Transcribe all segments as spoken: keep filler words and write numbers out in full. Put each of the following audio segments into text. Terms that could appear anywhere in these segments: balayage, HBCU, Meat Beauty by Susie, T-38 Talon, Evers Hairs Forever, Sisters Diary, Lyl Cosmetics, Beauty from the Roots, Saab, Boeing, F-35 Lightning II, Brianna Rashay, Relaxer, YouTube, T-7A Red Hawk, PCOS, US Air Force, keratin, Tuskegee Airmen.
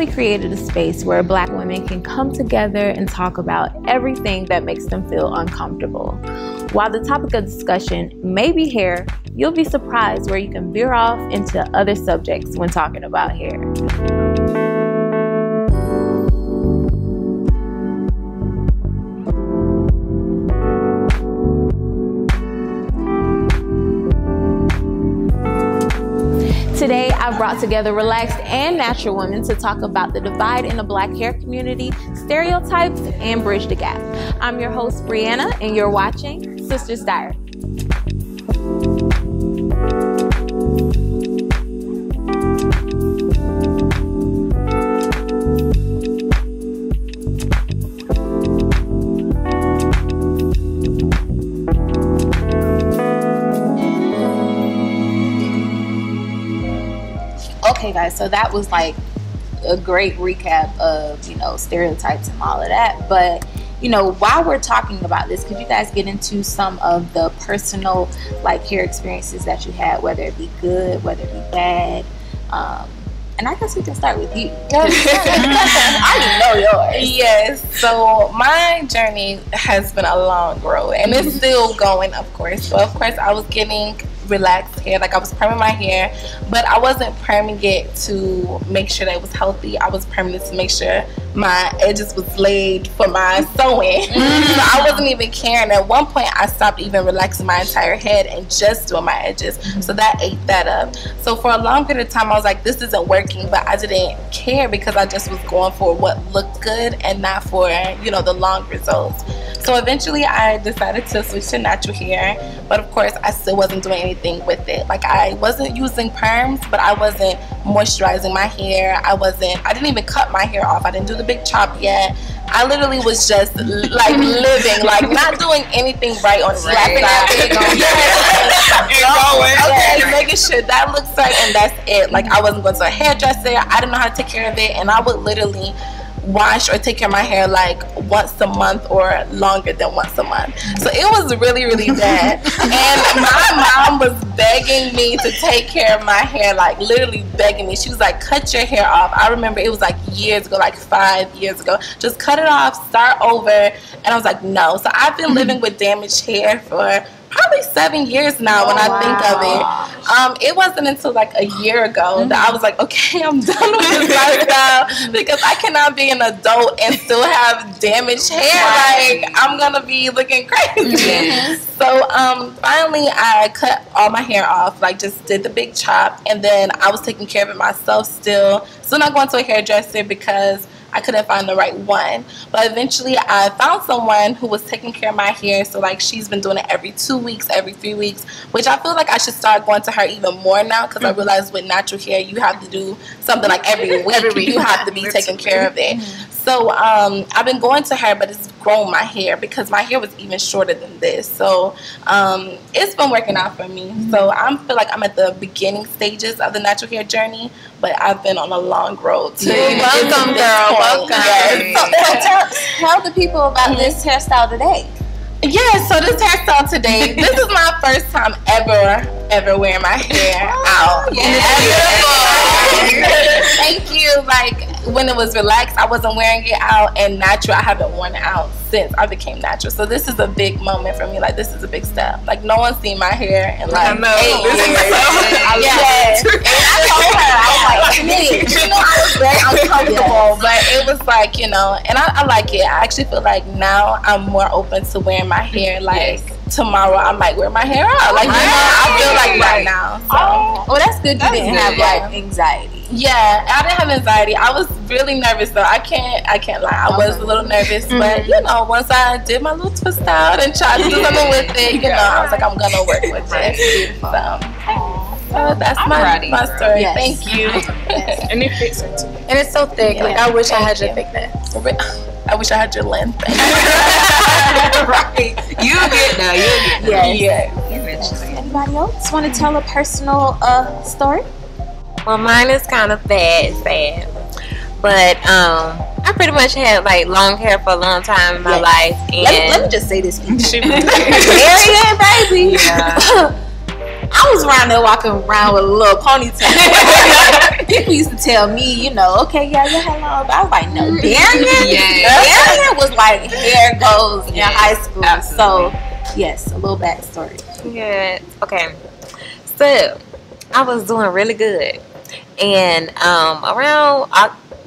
really created a space where Black women can come together and talk about everything that makes them feel uncomfortable. While the topic of discussion may be hair, you'll be surprised where you can veer off into other subjects when talking about hair. Today, I've brought together relaxed and natural women to talk about the divide in the Black hair community, stereotypes, and bridge the gap. I'm your host, Brianna, and you're watching Sisters Diary. Okay guys, so that was like a great recap of, you know, stereotypes and all of that. But, you know, while we're talking about this, could you guys get into some of the personal, like, hair experiences that you had, whether it be good, whether it be bad? Um, and I guess we can start with you. I didn't know yours. Yes, so my journey has been a long road, and it's still going, of course. So, of course, I was getting relaxed hair, like I was perming my hair, but I wasn't perming it to make sure that it was healthy. I was perming it to make sure my edges was laid for my sewing. Mm-hmm. So I wasn't even caring. At one point I stopped even relaxing my entire head and just doing my edges. Mm-hmm. So that ate that up. So for a long period of time I was like, this isn't working, but I didn't care because I just was going for what looked good and not for, you know, the long results. So eventually I decided to switch to natural hair, but of course I still wasn't doing anything with it. Like, I wasn't using perms, but I wasn't moisturizing my hair. I wasn't, I didn't even cut my hair off. I didn't do the big chop yet. I literally was just like living, like not doing anything right on the right side. Yes. Okay, making sure that looks right and that's it. Like, I wasn't going to a hairdresser. I didn't know how to take care of it, and I would literally wash or take care of my hair like once a month or longer than once a month. So it was really, really bad. And my mom was begging me to take care of my hair, like literally begging me. She was like, cut your hair off. I remember it was like years ago, like five years ago. Just cut it off, start over. And I was like, no. So I've been living with damaged hair for probably seven years now. Oh, when I wow. think of it. Um, it wasn't until like a year ago that I was like, okay, I'm done with this lifestyle because I cannot be an adult and still have damaged hair. Right. Like, I'm gonna be looking crazy. Mm-hmm. So um, finally I cut all my hair off, like just did the big chop, and then I was taking care of it myself still. So not going to a hairdresser because I couldn't find the right one. But eventually I found someone who was taking care of my hair. So like, she's been doing it every two weeks, every three weeks, which I feel like I should start going to her even more now, because I realized with natural hair, you have to do something like every week. Every week. You have to be taking care of it. So um, I've been going to her, but it's grown my hair because my hair was even shorter than this. So um, it's been working out for me. So I feel like I'm at the beginning stages of the natural hair journey, but I've been on a long road too. Welcome, girl. Welcome. Yes. So, so tell, tell the people about mm-hmm. this hairstyle today. Yeah, so this hairstyle today, this is my first time ever, ever wearing my hair out. Oh, yeah. Yes. Thank you. Like, when it was relaxed, I wasn't wearing it out, and natural, I haven't worn it out since I became natural. So this is a big moment for me. Like, this is a big step. Like, no one's seen my hair in like eight years. I know. Yes. And I told her, I was like, me. You know, I was very uncomfortable, yes. but it was like, you know, and I, I like it. I actually feel like now I'm more open to wearing my hair, like, yes. tomorrow I might wear my hair out. Like, you know, I feel like right now. So. Oh, well, that's good. You that's didn't good. Have like anxiety. Yeah, I didn't have anxiety. I was really nervous though. I can't. I can't lie. I was a little nervous, but you know, once I did my little twist out and tried to do something with it, you know, I was like, I'm gonna work with it. So, so that's my my story. Yes. Thank you. Yes. And it fits her too. And it's so thick. Yeah. Like, I wish Thank I had you. Your thickness. I wish I had your length. Right. You get now. You get now. Yes. Yeah. Eventually. Anybody else want to tell a personal uh, story? Well, mine is kind of bad, sad. But um, I pretty much had like long hair for a long time in my yes. life. And let me, let me just say this. She was very good, baby. Yeah. I was around there walking around with a little ponytail. People used to tell me, you know, okay, yeah, yeah, hello. But I was like, no, Darian. Yes. Darian was like, hair goes in yes, high school. Absolutely. So, yes, a little backstory. Good. Okay. So, I was doing really good. And um, around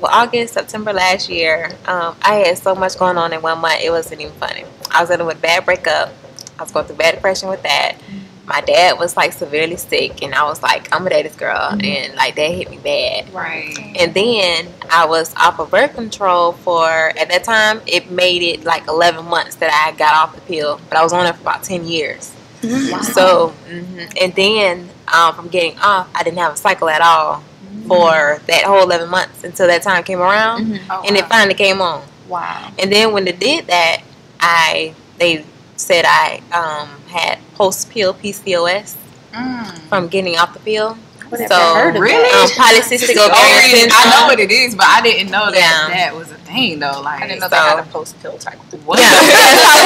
August, September last year, um, I had so much going on in one month, it wasn't even funny. I was dealing with a bad breakup. I was going through bad depression with that. My dad was like severely sick, and I was like, I'm a daddy's girl, mm-hmm. and like that hit me bad. Right. And then I was off of birth control for, at that time, it made it like eleven months that I got off the pill, but I was on it for about ten years. Wow. So, mm-hmm. and then um, from getting off, I didn't have a cycle at all mm-hmm. for that whole eleven months until that time came around, mm-hmm. oh, and wow. it finally came on. Wow. And then when they did that, I they. said I um, had post-pill P C O S mm. from getting off the pill. Whatever. So, really? Um, polycystic ovarian syndrome. I know what it is, but I didn't know that yeah. that was a thing, though. Like, I didn't know so, they had a post-pill type of thing. What? Yeah,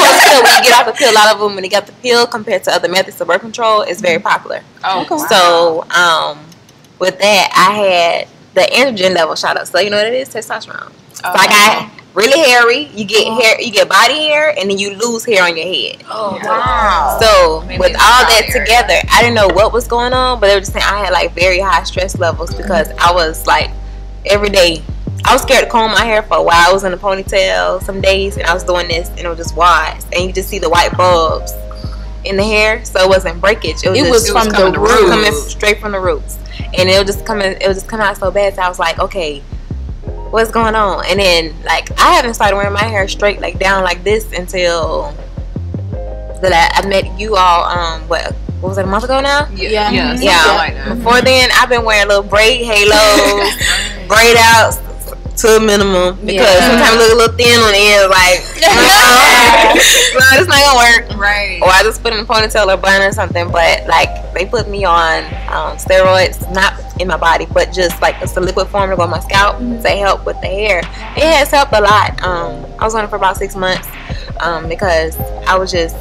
post-pill, when you get off the pill, a lot of them, when they get the pill, compared to other methods of birth control, is very popular. Oh, okay. So, um, with that, I had the androgen level shot up. So, you know what it is? Testosterone. Oh. Like, I... really hairy, you get oh. hair, you get body hair, and then you lose hair on your head. Oh wow! So maybe with all that area. Together, I didn't know what was going on, but they were just saying I had like very high stress levels because I was like every day. I was scared to comb my hair for a while. I was in a ponytail some days, and I was doing this, and it was just wise, and you just see the white bulbs in the hair, so it wasn't breakage. It was, it just, was, it was from coming the roots, coming straight from the roots, and it was just coming. It was just coming out so bad. So I was like, okay. What's going on? And then, like, I haven't started wearing my hair straight, like, down like this until that I, I met you all, um, what, what was it, a month ago now? Yeah. Yeah. Mm-hmm. yeah. Before then, I've been wearing little braid halos, braid outs to a minimum because yeah. sometimes I look a little thin on the end, like, no, it's not going to work. Right. Or I just put in a ponytail or bun or something, but, like, they put me on um, steroids, not in my body, but just like it's a liquid form to go on my scalp mm-hmm. to help with the hair. It has helped a lot. Um, I was on it for about six months um, because I was just,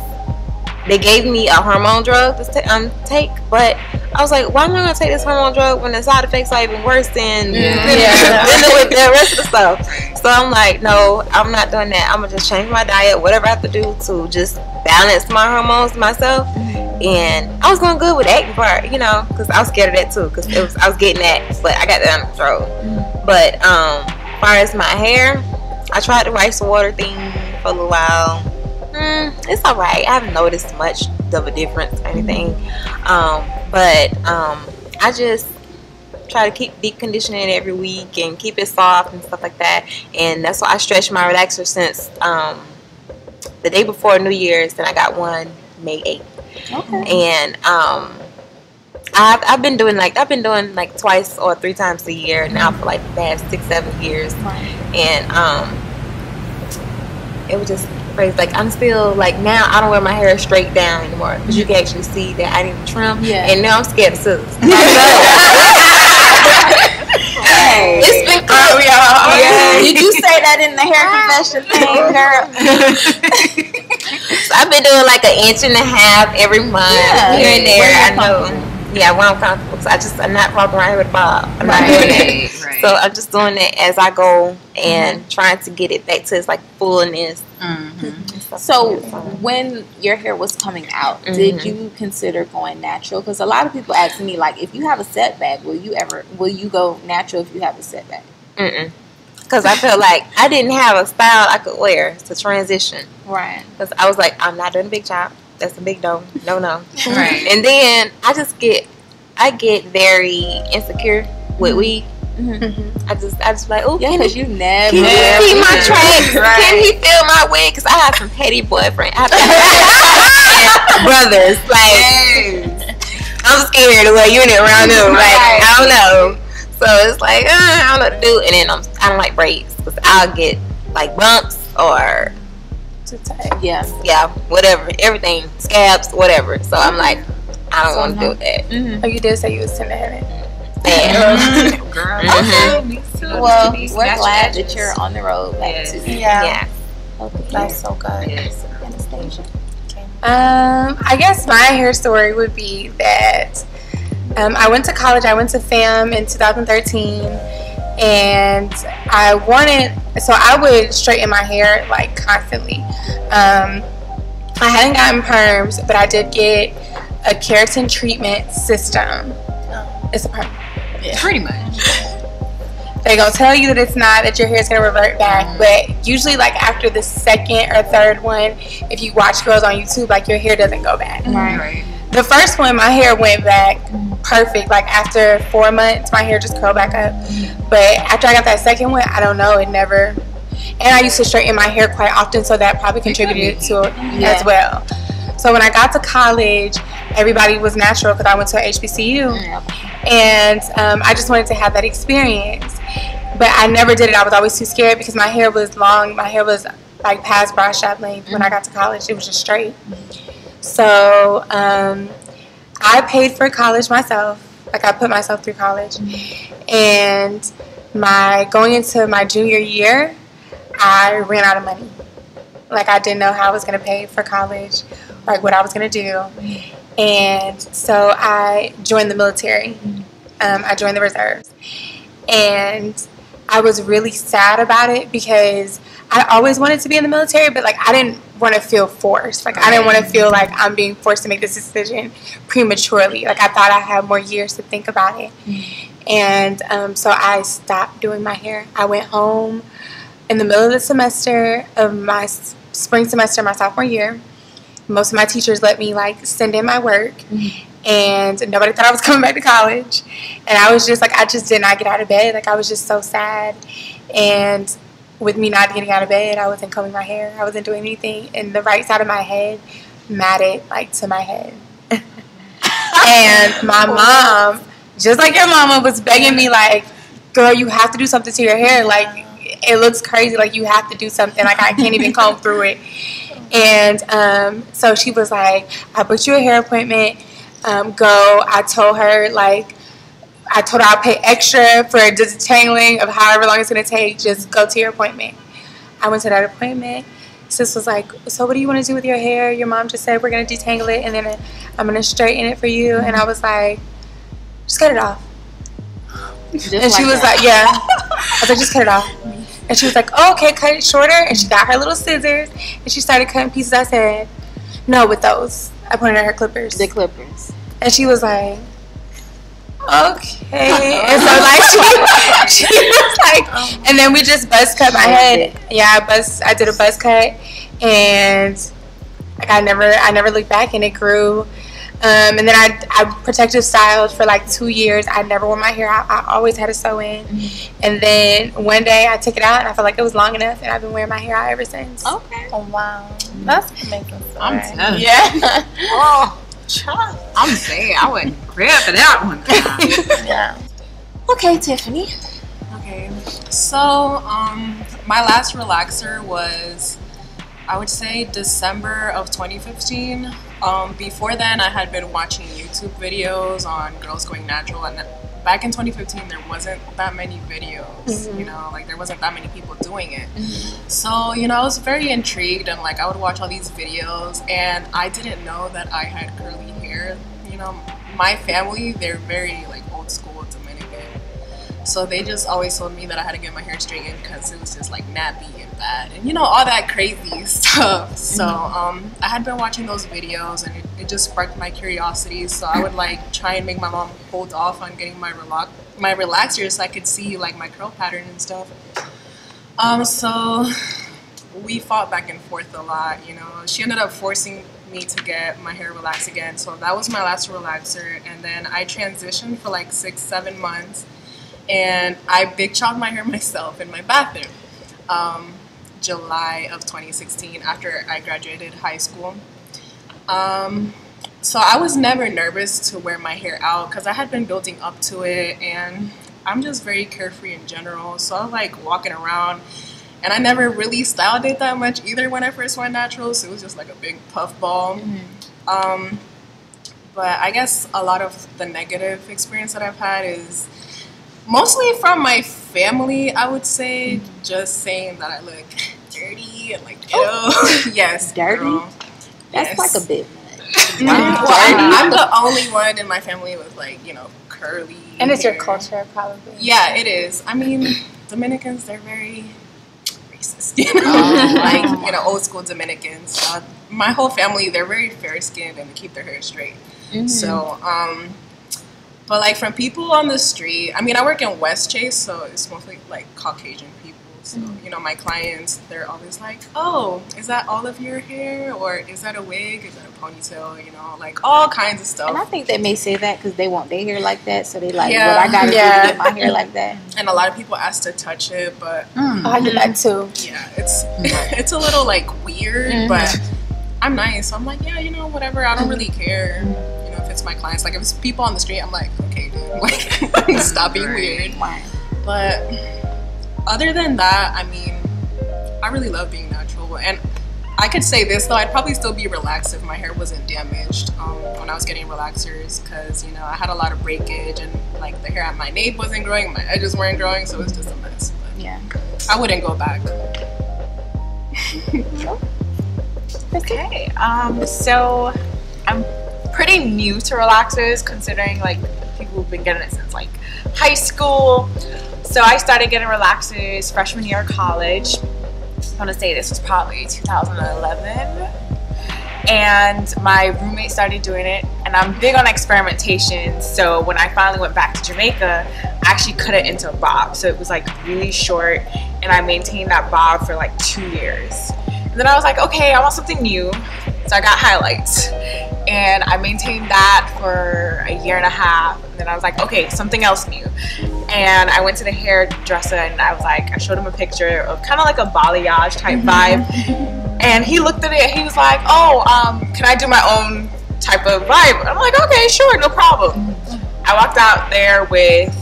they gave me a hormone drug to t- um, take, but I was like, why am I going to take this hormone drug when the side effects are even worse than, yeah. than, yeah. than with the rest of the stuff? So I'm like, no, I'm not doing that. I'm going to just change my diet, whatever I have to do to just balance my hormones myself. And I was going good with the acne part, you know, because I was scared of that too, because it was I was getting that, but I got that under control. Mm-hmm. But um, as far as my hair, I tried the rice water thing for a little while. Mm, it's all right. I haven't noticed much of a difference or anything. Um, but um, I just try to keep deep conditioning every week and keep it soft and stuff like that. And that's why I stretched my relaxer since um, the day before New Year's. Then I got one May eighth. Okay. And um, I've I've been doing like I've been doing like twice or three times a year now for like the past six seven years, and um, it was just crazy. Like I'm still like now I don't wear my hair straight down anymore because you can actually see that I didn't trim, yeah. and now I'm scared of scissors. Hey. It's been close, y'all. Yeah. Did you say that in the hair confession thing, girl? So I've been doing like an inch and a half every month, yeah. here and there. I know. Yeah, where I'm comfortable. So I just I'm not walking around here with a bob. I'm not doing that. Right. So I'm just doing it as I go and mm-hmm. trying to get it back to its like fullness. Mm-hmm. So when your hair was coming out, mm-hmm. did you consider going natural? Because a lot of people ask me like, if you have a setback, will you ever will you go natural if you have a setback? Mm-mm. Because I felt like I didn't have a style I could wear to transition. Right. Because I was like, I'm not doing a big chop. That's a big no. No, no. Right. And then I just get, I get very insecure with weed. Mm-hmm. I just, I just like, oh, yeah, because you never. Can he keep my tracks? Right. Can he feel my wig? Because I have some petty boyfriend. I have some brothers. Like, yes. I'm scared of what you're around them. Like, right. I don't know. So it's like, uh, I don't know what to do. And then I'm, I don't like braids. Because I'll get, like, bumps or... Too tight. Yeah. Yeah, whatever. Everything. Scabs, whatever. So I'm like, I don't so want to no. do that. Mm-hmm. Oh, you did say you was tender-headed? Yeah. Mm-hmm. Girl. Mm-hmm. Okay. Me too. Well, we're glad that you're on the road back yes. to yeah. yeah. Okay. That's so good. Yes. Anastasia. Okay. Um, I guess my hair story would be that um, I went to college. I went to FAM in two thousand thirteen, and I wanted, so I would straighten my hair like constantly. Um, I hadn't gotten perms, but I did get a keratin treatment system. Oh. It's a perm. Yeah. Pretty much. They're going to tell you that it's not, that your hair is going to revert back, but usually like after the second or third one, if you watch girls on YouTube, like your hair doesn't go back. Right. Right. The first one, my hair went back perfect. Like after four months, my hair just curled back up. But after I got that second one, I don't know, it never. And I used to straighten my hair quite often, so that probably contributed to it yeah. as well. So when I got to college, everybody was natural because I went to H B C U. Mm-hmm. And um, I just wanted to have that experience. But I never did it. I was always too scared because my hair was long. My hair was like past bra shop length. Mm-hmm. When I got to college, it was just straight. So um, I paid for college myself. Like I put myself through college. Mm-hmm. And my going into my junior year, I ran out of money. Like I didn't know how I was going to pay for college, like what I was going to do. And so I joined the military. Um, I joined the reserves. And I was really sad about it because I always wanted to be in the military, but like I didn't want to feel forced. Like I didn't want to feel like I'm being forced to make this decision prematurely. Like I thought I had more years to think about it. And um, so I stopped doing my hair. I went home in the middle of the semester of my spring semester, my sophomore year. Most of my teachers let me like send in my work, mm-hmm. and nobody thought I was coming back to college. And I was just like, I just did not get out of bed. Like I was just so sad. And with me not getting out of bed, I wasn't combing my hair. I wasn't doing anything. And the right side of my head matted like to my head. And my mom, just like your mama, was begging me like, girl, you have to do something to your hair. Like it looks crazy. Like you have to do something. Like I can't even comb through it. And um, so she was like, I booked you a hair appointment, um, go. I told her, like, I told her I'll pay extra for a detangling of however long it's going to take. Just go to your appointment. I went to that appointment. Sis was like, so what do you want to do with your hair? Your mom just said we're going to detangle it, and then I'm going to straighten it for you. And I was like, just cut it off. Just and she like was that. Like, yeah. I was like, just cut it off. And she was like, oh, okay, cut it shorter. And she got her little scissors, and she started cutting pieces. I said, no, with those. I pointed at her clippers. The clippers. And she was like, okay. And so, like, she, she was like, and then we just buzz cut my head. Yeah, I buzz, I did a buzz cut. And, like, I never, I never looked back, and it grew. Um, and then I, I protective styled for like two years. I never wore my hair out. I always had a sew in. Mm-hmm. And then one day I took it out, and I felt like it was long enough, and I've been wearing my hair out ever since. Okay. Oh, wow. Mm-hmm. That's making sense. I'm telling you. Yeah. Oh, child. I'm saying I wouldn't grab for that one. Yeah. Okay, Tiffany. Okay. So um, my last relaxer was, I would say, December of twenty fifteen. Um, before then, I had been watching YouTube videos on girls going natural, and back in twenty fifteen, there wasn't that many videos, mm-hmm. you know, like there wasn't that many people doing it. Mm-hmm. So, you know, I was very intrigued, and like I would watch all these videos, and I didn't know that I had curly hair. You know, my family, they're very like old school Dominican, so they just always told me that I had to get my hair straightened because it was just like nappy and bad and you know all that crazy stuff. So um, I had been watching those videos, and it, it just sparked my curiosity. So I would like try and make my mom hold off on getting my relax my relaxer so I could see like my curl pattern and stuff. Um, so we fought back and forth a lot. You know, she ended up forcing me to get my hair relaxed again. So that was my last relaxer, and then I transitioned for like six, seven months, and I big chopped my hair myself in my bathroom. Um, July of twenty sixteen, after I graduated high school. Um, so I was never nervous to wear my hair out because I had been building up to it, and I'm just very carefree in general. So I was like walking around, and I never really styled it that much either when I first went natural, so it was just like a big puff ball. Mm-hmm. Um, but I guess a lot of the negative experience that I've had is mostly from my family, I would say, just saying that I look dirty and like, ew. Oh. Yes, dirty. Girl. That's yes. like a bit much. Wow. Well, I'm, I'm the only one in my family with, like, you know, curly And it's hair. Your culture, probably. Yeah, it is. I mean, Dominicans, they're very racist, you know? Oh, like, you know, old school Dominicans. Uh, my whole family, they're very fair-skinned and they keep their hair straight. Mm-hmm. So, um... But, like, from people on the street, I mean, I work in West Chase, so it's mostly, like, Caucasian people. So, mm-hmm. you know, my clients, they're always like, oh, is that all of your hair? Or is that a wig? Is that a ponytail? You know, like, all kinds of stuff. And I think they may say that because they want their hair like that. So they like, yeah. well, I got to yeah. get my hair like that. And a lot of people ask to touch it, but... Mm. Oh, I do that, too. Yeah, it's, it's a little, like, weird, mm-hmm. but I'm nice. So I'm like, yeah, you know, whatever. I don't really care. If it's my clients, like if it's people on the street, I'm like, okay, dude, like stop being weird. But other than that, I mean, I really love being natural. And I could say this though, I'd probably still be relaxed if my hair wasn't damaged um, when I was getting relaxers, because you know I had a lot of breakage and like the hair at my nape wasn't growing, my edges weren't growing, so it's just a mess. But yeah, I wouldn't go back. Okay, um, so I'm. pretty new to relaxers, considering like people have been getting it since like high school. So I started getting relaxers freshman year of college. I want to say this was probably two thousand eleven, and my roommate started doing it, and I'm big on experimentation. So when I finally went back to Jamaica, I actually cut it into a bob, so it was like really short, and I maintained that bob for like two years. And then I was like, okay, I want something new, so I got highlights. And I maintained that for a year and a half. And then I was like, okay, something else new. And I went to the hairdresser and I was like, I showed him a picture of kind of like a balayage type vibe. And he looked at it and he was like, oh, um, can I do my own type of vibe? And I'm like, okay, sure, no problem. I walked out there with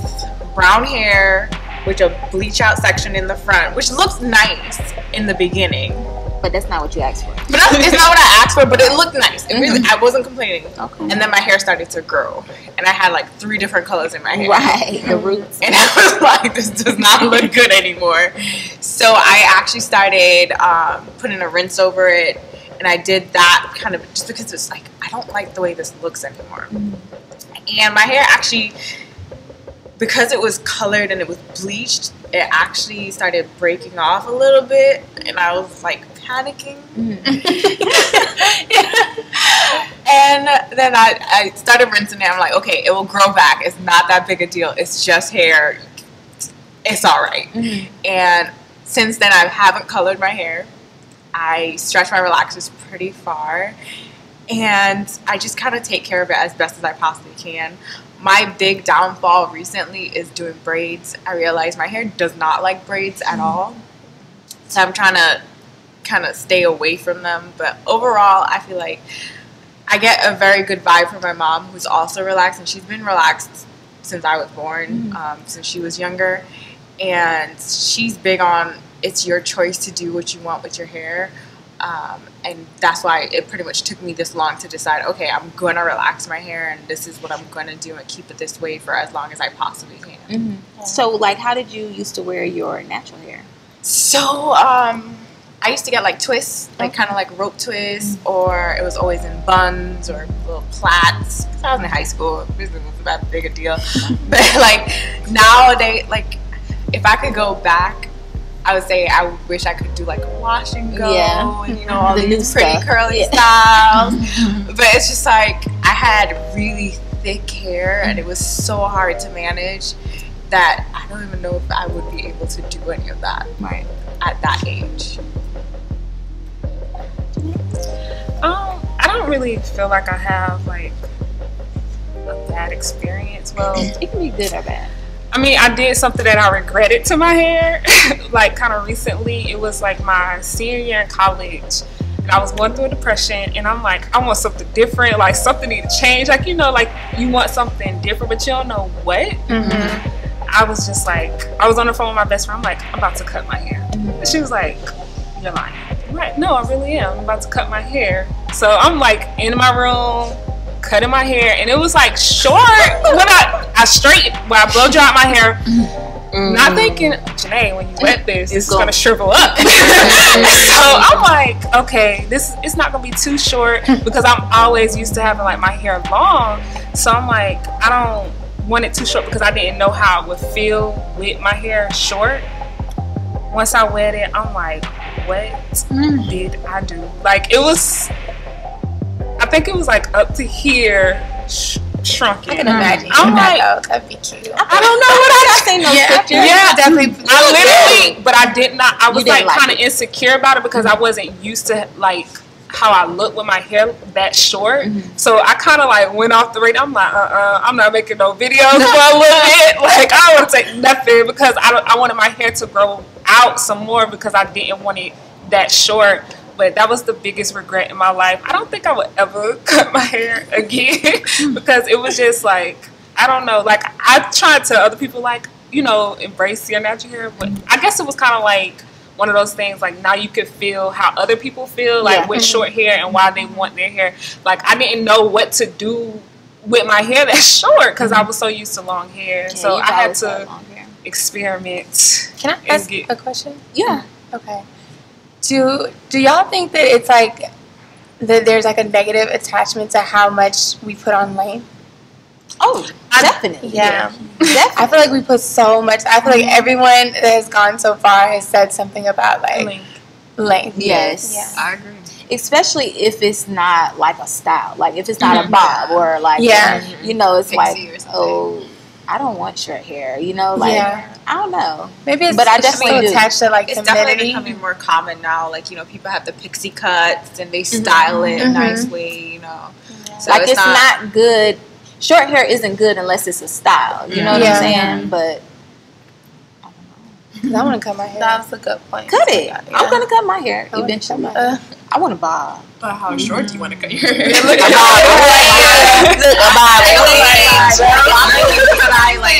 brown hair, with a bleach out section in the front, which looks nice in the beginning. But that's not what you asked for. But that's, it's not what I asked for, but it looked nice. It really, I wasn't complaining. Okay. And then my hair started to grow. And I had like three different colors in my hair. Right, the roots. And I was like, this does not look good anymore. So I actually started um, putting a rinse over it. And I did that kind of just because it's like, I don't like the way this looks anymore. And my hair actually, because it was colored and it was bleached, it actually started breaking off a little bit. And I was like, panicking. Mm-hmm. And then I, I started rinsing it. I'm like, okay, it will grow back. It's not that big a deal. It's just hair. It's all right. Mm-hmm. And since then, I haven't colored my hair. I stretch my relaxers pretty far. And I just kind of take care of it as best as I possibly can. My big downfall recently is doing braids. I realized my hair does not like braids at all. So I'm trying to kind of stay away from them, but overall I feel like I get a very good vibe from my mom, who's also relaxed, and she's been relaxed since I was born, mm-hmm. um, since she was younger, and she's big on it's your choice to do what you want with your hair, um, and that's why it pretty much took me this long to decide, okay, I'm going to relax my hair and this is what I'm going to do and keep it this way for as long as I possibly can. Mm-hmm. Yeah. So like how did you used to wear your natural hair? So um I used to get like twists, like kind of like rope twists, or it was always in buns or little plaits. I was in high school, it wasn't that big a deal. But like nowadays, like if I could go back, I would say I wish I could do like a wash and go, yeah. and you know, all the these pretty stuff. curly yeah. styles. But it's just like I had really thick hair and it was so hard to manage that I don't even know if I would be able to do any of that right at that age. Um, I don't really feel like I have like a bad experience. Well, it can be good or bad. I mean, I did something that I regretted to my hair, like kind of recently. It was like my senior year in college, and I was going through a depression, and I'm like, I want something different. Like something need to change. Like you know, like you want something different, but you don't know what. Mm-hmm. I was just like, I was on the phone with my best friend. I'm like, I'm about to cut my hair. Mm-hmm. And she was like, you're lying. Right. No, I really am. I'm about to cut my hair. So I'm like in my room, cutting my hair, and it was like short. When I, I straightened, when I blow dried my hair, Mm. Not thinking, Janae, when you wet this, it's, it's going to shrivel up. So I'm like, okay, this it's not going to be too short, because I'm always used to having like my hair long. So I'm like, I don't want it too short, because I didn't know how it would feel with my hair short. Once I wet it, I'm like, what mm. did I do? Like, it was, I think it was like up to here, sh shrunken. I can imagine. I'm like, oh, that'd be cute. I don't know what I seen those yeah, pictures. Yeah, definitely. I literally, but I did not. I was like, like kind of insecure about it, because I wasn't used to like how I look with my hair that short. Mm-hmm. So I kind of like went off the rate. I'm like, uh-uh, I'm not making no videos for a little bit. Like, I don't want to take nothing, because I don't, I wanted my hair to grow out some more, because I didn't want it that short. But that was the biggest regret in my life. I don't think I would ever cut my hair again, because it was just like, I don't know. Like, I tried to other people, like, you know, embrace your natural hair. But I guess it was kind of like one of those things, like, now you can feel how other people feel, like, yeah. with short hair and why they want their hair. Like, I didn't know what to do with my hair that's short, because I was so used to long hair. Yeah, so I had to experiment. Can I ask get, a question? Yeah. Okay. Do do y'all think that it's like that there's like a negative attachment to how much we put on length? Oh, I, definitely. Yeah. yeah. Definitely. I feel like we put so much. I feel like everyone that has gone so far has said something about like length. length. Yes. yes. I agree. Especially if it's not like a style. Like if it's not mm-hmm. a bob or like, yeah. you know, it's Pixie like, oh, I don't want short hair, you know, like, yeah. I don't know. Maybe it's but I definitely attached to, like, it's definitely becoming more common now. Like, you know, people have the pixie cuts and they style mm-hmm. it mm-hmm. nicely, you know. Yeah. So like, it's, it's not, not good. Short hair isn't good unless it's a style, you yeah. know what yeah. I'm saying? Mm-hmm. But, I don't know. I want to cut my hair. That's a good point. Cut it. Yeah. I'm going to cut my hair I eventually. Uh, I want to bob. But how mm-hmm. short do you want to cut your hair? Look at bob. Look at bob. Watch I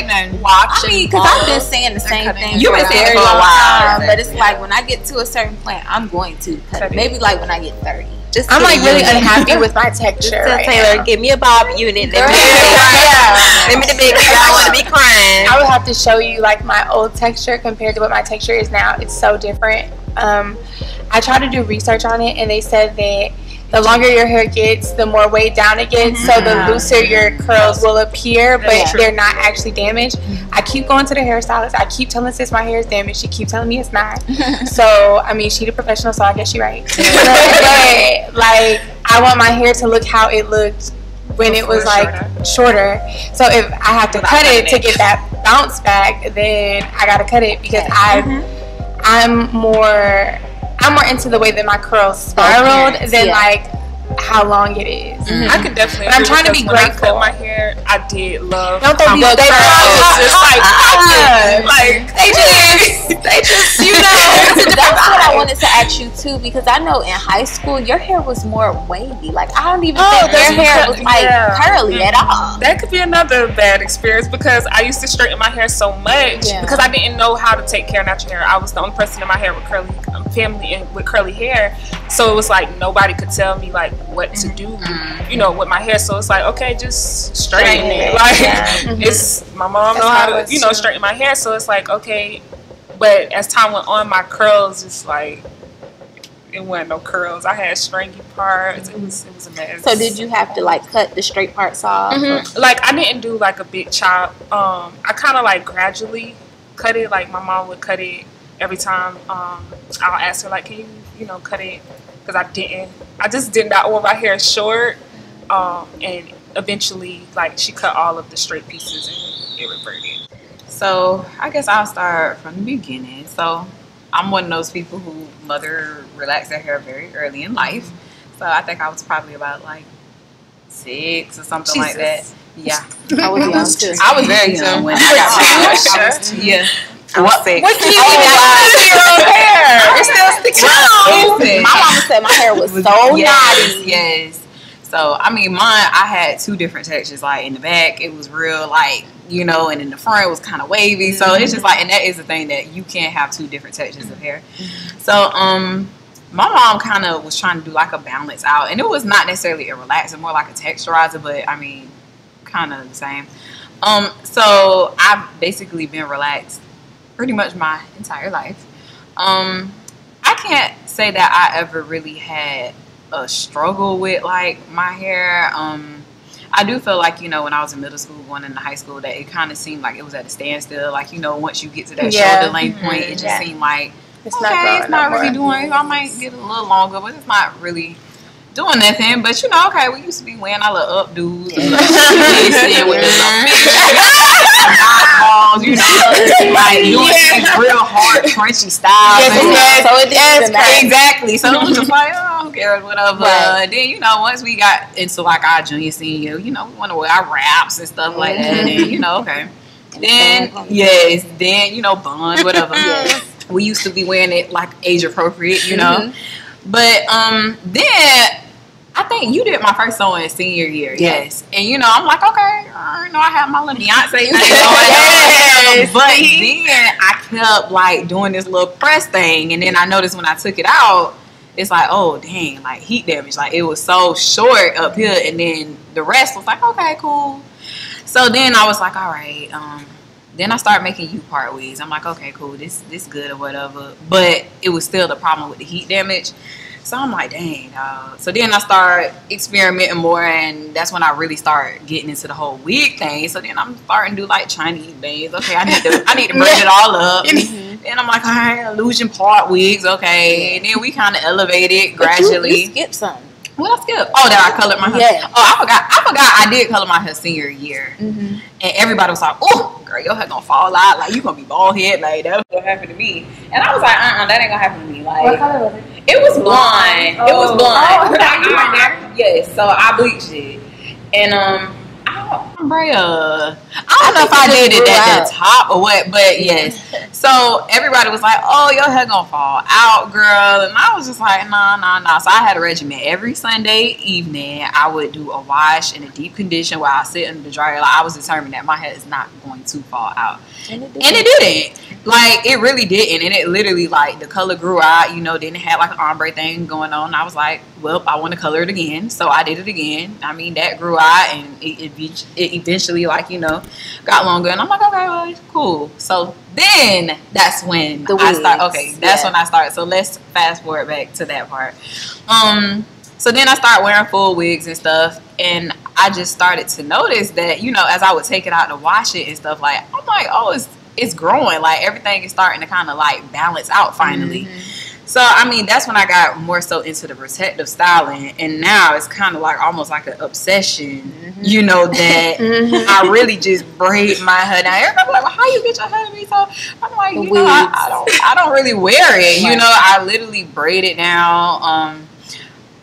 mean, because I've been saying the same thing for a very long time, but it's yeah. like when I get to a certain point, I'm going to cut it. Maybe like when I get thirty. Just I'm like really unhappy with my texture. Just right Taylor, now. Give me a bob unit. Let me the big hair. I want to be crying. I would have to show you like my old texture compared to what my texture is now. It's so different. Um, I tried to do research on it, and they said that the longer your hair gets, the more weighed down it gets, mm-hmm. so the looser your curls will appear, but yeah. they're not actually damaged. Mm-hmm. I keep going to the hairstylist. I keep telling sis my hair is damaged. She keeps telling me it's not. So, I mean, she the professional, so I guess she right. But, like, I want my hair to look how it looked when Before it was, like, shorter. shorter. So if I have to Without cut it, it to get that bounce back, then I got to cut it because okay. I, mm-hmm. I'm more... I'm more into the way that my curls spiraled okay. than yeah. like how long it is. Mm-hmm. I could definitely. But I'm trying to be grateful. When I cut my hair, I did love. Don't throw these curls. It's just like, uh, like they just, they just, you know. That's what I wanted to ask you too, because I know in high school your hair was more wavy. Like I don't even oh, think your hair was like yeah. curly mm-hmm. at all. That could be another bad experience because I used to straighten my hair so much yeah. because I didn't know how to take care of natural hair. I was the only person in my hair with curly um, family and with curly hair, so it was like nobody could tell me like what to do, mm-hmm. you know, with my hair. So it's like, okay, just straighten it. Like yeah. mm-hmm. it's my mom know how to, you know, straighten my hair. So it's like, okay. But as time went on, my curls just like, it wasn't no curls. I had stringy parts. It was, it was a mess. So did you have to like cut the straight parts off? Mm-hmm. Like I didn't do like a big chop. Um, I kind of like gradually cut it. Like my mom would cut it every time. Um, I'll ask her like, can you, you know, cut it? Because I didn't. I just did not want my hair short. Um, and eventually, like she cut all of the straight pieces and it reverted. So I guess I'll start from the beginning. So I'm one of those people who mother relaxed their hair very early in life. So I think I was probably about like six or something Jesus. like that. Yeah, I was young too. I was very young when I got my hair. Yeah. What do you mean? Hair? It's still sticking out. My mama said my hair was so yes, naughty. Yes. So I mean, mine. I had two different textures. Like in the back, it was real, like you know, and in the front, it was kind of wavy. So mm-hmm. it's just like, and that is the thing that you can't have two different textures of hair. So um, my mom kind of was trying to do like a balance out, and it was not necessarily a relaxer, more like a texturizer. But I mean, kind of the same. Um, so I've basically been relaxed pretty much my entire life. Um, I can't say that I ever really had a struggle with like my hair. Um, I do feel like, you know, when I was in middle school, going into high school, that it kind of seemed like it was at a standstill. Like, you know, once you get to that yeah. shoulder length mm-hmm. point, it just yeah. seemed like, it's okay, not it's not no really more. doing, I might get a little longer, but it's not really doing nothing. But, you know, okay, we used to be wearing our little up dudes. Yeah. And with this balls, you know, like doing these real hard, crunchy styles. Yes, and yes, so it is yes, exactly. So it was just like, oh, who cares, whatever. Right. Then, you know, once we got into, like, our junior, senior, you know, we want to wear our wraps and stuff mm-hmm. like that. And, you know, okay. Then, yes, then, you know, buns, whatever. Yes. We used to be wearing it like age appropriate, you know. Mm-hmm. But um, then I think you did my first sewing in senior year, yes. yes. And you know, I'm like, okay, I know I have my little Beyonce thing going on, yes. but then I kept like doing this little press thing, and then I noticed when I took it out, it's like, oh dang, like heat damage, like it was so short up here, and then the rest was like, okay, cool. So then I was like, all right. Um, Then I started making U-part wigs. I'm like, okay, cool, this this good or whatever. But it was still the problem with the heat damage. So I'm like, dang, dog. So then I started experimenting more, and that's when I really started getting into the whole wig thing. So then I'm starting to do like Chinese bangs. Okay, I need to I need to bring it all up. Mm-hmm. And I'm like, all right, illusion part wigs, okay. And then we kind of elevated gradually. You, you skipped something. What I skipped? Oh, that I colored my hair. Yeah. Oh, I forgot. I forgot I did color my hair senior year. Mm-hmm. And everybody was like, oh, girl, your hair gonna fall out. Like, you gonna be bald head. Like, that's what happened to me. And I was like, uh-uh, that ain't gonna happen to me. Like, what color was it? It was blonde. Oh. It was blonde. Oh, I ironed it. Yes, so I bleached it. And, um, I don't, I don't know if I did it at the top or what, but yes. So everybody was like, oh, your hair gonna fall out, girl. And I was just like, nah, nah, nah. So I had a regimen. Every Sunday evening, I would do a wash and a deep condition while I sit in the dryer. Like, I was determined that my hair is not going to fall out. And it didn't. And it didn't. Like, it really didn't. And it literally, like, the color grew out, you know, then it had, like, an ombre thing going on. And I was like, well, I want to color it again. So I did it again. I mean, that grew out, and it, it It eventually, like, you know, got longer, and I'm like, okay, well, it's cool. So then that's when the I start. Okay, that's yeah. when I start. So let's fast forward back to that part. Um, so then I start wearing full wigs and stuff, and I just started to notice that, you know, as I would take it out to wash it and stuff, like, I'm like, oh, it's it's growing, like everything is starting to kind of like balance out finally. Mm-hmm. So, I mean, that's when I got more so into the protective styling. And now it's kind of like almost like an obsession, mm-hmm. you know, that mm-hmm. I really just braid my hair. Now, everybody's like, well, how you get your hair to be so? I'm like, you Weeds. know, I, I, don't, I don't really wear it. You know, I literally braid it now. Um,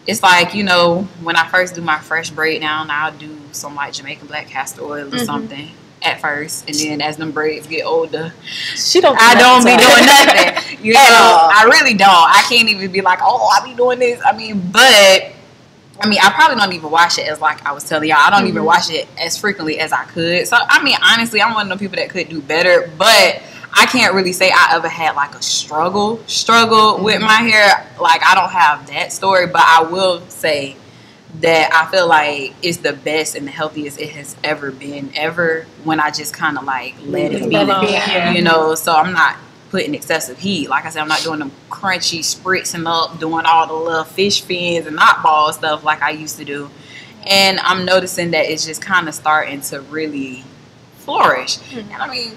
it's like, you know, when I first do my fresh braid down, I'll do some like Jamaican black castor oil or mm-hmm. something. At first, and then as them braids get older, she don't. I don't be doing nothing. You know, I really don't. I can't even be like, oh, I be doing this. I mean, but I mean, I probably don't even wash it as like I was telling y'all. I don't mm-hmm. even wash it as frequently as I could. So I mean, honestly, I'm one of the people that could do better, but I can't really say I ever had like a struggle, struggle mm-hmm. with my hair. Like, I don't have that story, but I will say that I feel like it's the best and the healthiest it has ever been, ever, when I just kind of like let it be, yeah. you know. So I'm not putting excessive heat. Like I said, I'm not doing them crunchy spritzing up, doing all the little fish fins and knot ball stuff like I used to do. And I'm noticing that it's just kind of starting to really flourish. And I mean,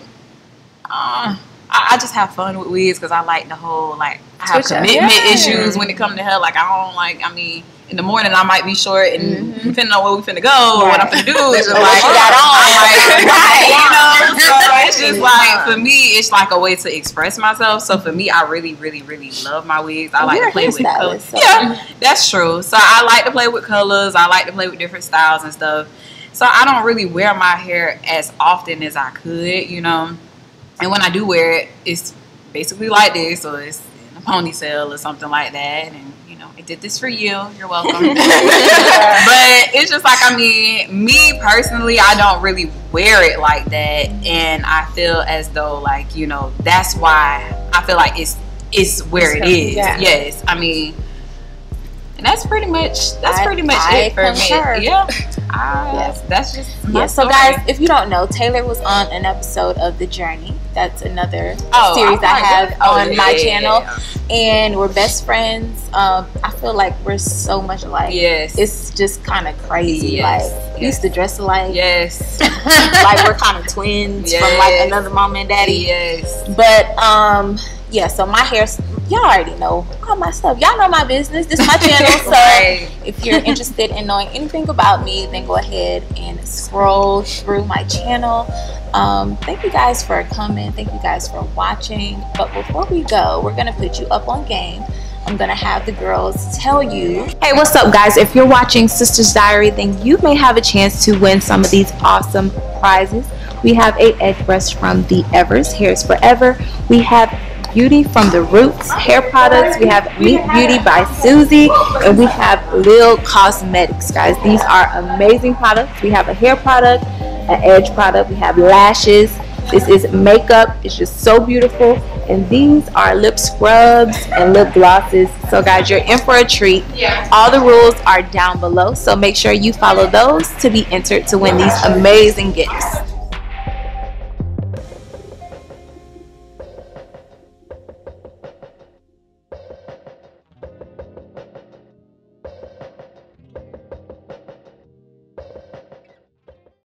uh, I just have fun with wigs because I like the whole, like, I have Switch commitment yeah. issues when it comes to hair. Like, I don't like, I mean, in the morning I might be short, and mm-hmm. depending on where we finna go right. or what I'm finna do, it's just like, oh, I'm like, right. you know, so it's just like, for me, it's like a way to express myself. So for me, I really, really, really love my wigs. I like You're to play with colors. So. Yeah, that's true. So I like to play with colors. I like to play with different styles and stuff. So I don't really wear my hair as often as I could, you know. And when I do wear it, it's basically like this, or it's in a ponytail or something like that. And I did this for you. You're welcome. But it's just like, I mean, me personally, I don't really wear it like that. And I feel as though, like, you know, that's why I feel like it's it's where it is. Yeah. Yes. I mean, and that's pretty much, that's I, pretty much I it for concur. me. Yeah. I, yes. That's just my yeah, so, story. Guys, if you don't know, Taylor was on an episode of The Journey. That's another oh, series I, I have oh, on yeah, my yeah, channel. Yeah, yeah. And we're best friends. Um, I feel like we're so much alike. Yes. It's just kind of crazy. Yes. Like, yes. we used to dress alike. Yes. Like, we're kind of twins yes. from, like, another mom and daddy. Yes. But, um... yeah, so my hair, y'all already know all my stuff. Y'all know my business. This is my channel. So right. if you're interested in knowing anything about me, then go ahead and scroll through my channel. Um, thank you guys for coming. Thank you guys for watching. But before we go, we're going to put you up on game. I'm gonna have the girls tell you. Hey, what's up guys? If you're watching Sisters Diary, then you may have a chance to win some of these awesome prizes. We have eight egg breasts from the Evers Hairs Forever. We have Beauty from the Roots hair products. We have Meat Beauty by Susie, and we have Lyl Cosmetics, guys. These are amazing products. We have a hair product, an edge product, we have lashes. This is makeup. It's just so beautiful. And these are lip scrubs and lip glosses. So guys, you're in for a treat. Yeah. All the rules are down below. So make sure you follow those to be entered to win these amazing gifts.